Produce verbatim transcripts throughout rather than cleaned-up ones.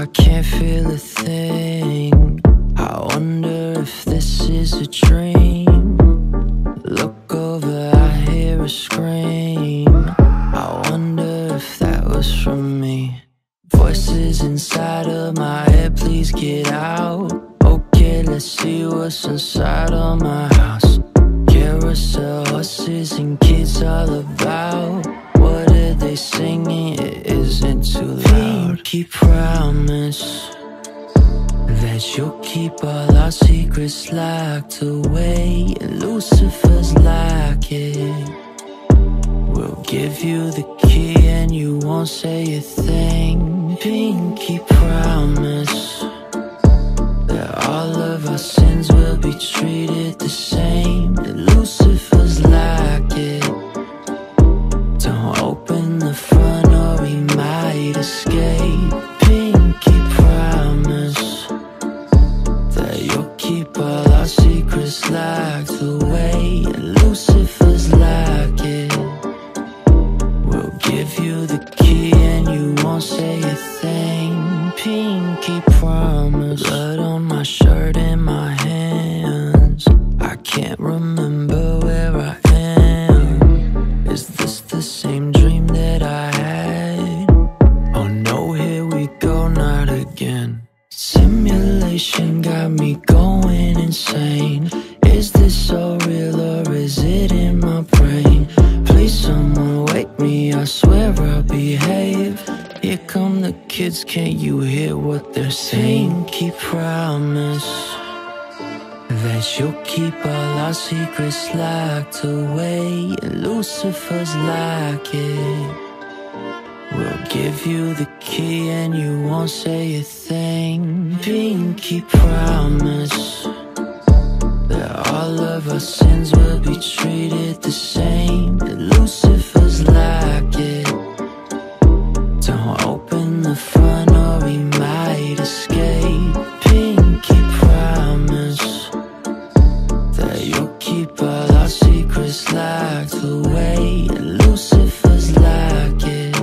I can't feel a thing. I wonder if this is a dream. Look over, I hear a scream. I wonder if that was from me. Voices inside of my head, please get out. Okay, let's see what's inside of my house. Carousel, horses and kids all about. What are they singing? It isn't too loud. Pinky promise that you'll keep all our secrets locked away. Lucifer's locket, we'll give you the key and you won't say a thing. Pinky promise that all of our sins will be treated the same. Lucifer's locket, don't open the front or he might escape. Pinky promise that you'll keep all our secrets locked away. Lucifer's locket, we'll give you the key and you won't say a thing. Pinky promise. Blood on my shirt and my hands, I can't remember where I am. Is this the same dream that I had? Oh no, here we go, not again. Simulation got me going insane. Is this so real or is it in my brain? Please someone wake me, I swear I'll behave. Here come the kids, can't you hear what they're saying? Pinky promise that you'll keep all our secrets locked away. Lucifer's locket, we'll give you the key and you won't say a thing. Pinky promise that all of our sins will be treated the same. Lucifer's locket, don't open the front or he might escape. Pinky promise that you'll keep all our secrets locked away. Lucifer's locket,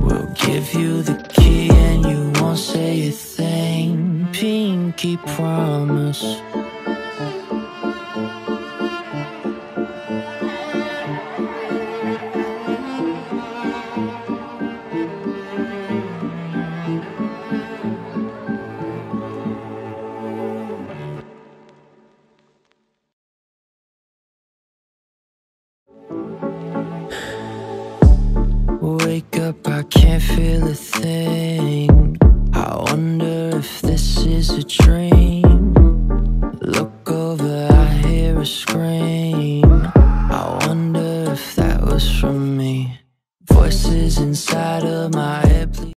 we'll give you the key and you won't say a thing. Pinky promise. Wake up, I can't feel a thing. I wonder if this is a dream. Look over, I hear a scream. I wonder if that was from me. Voices inside of my head, please.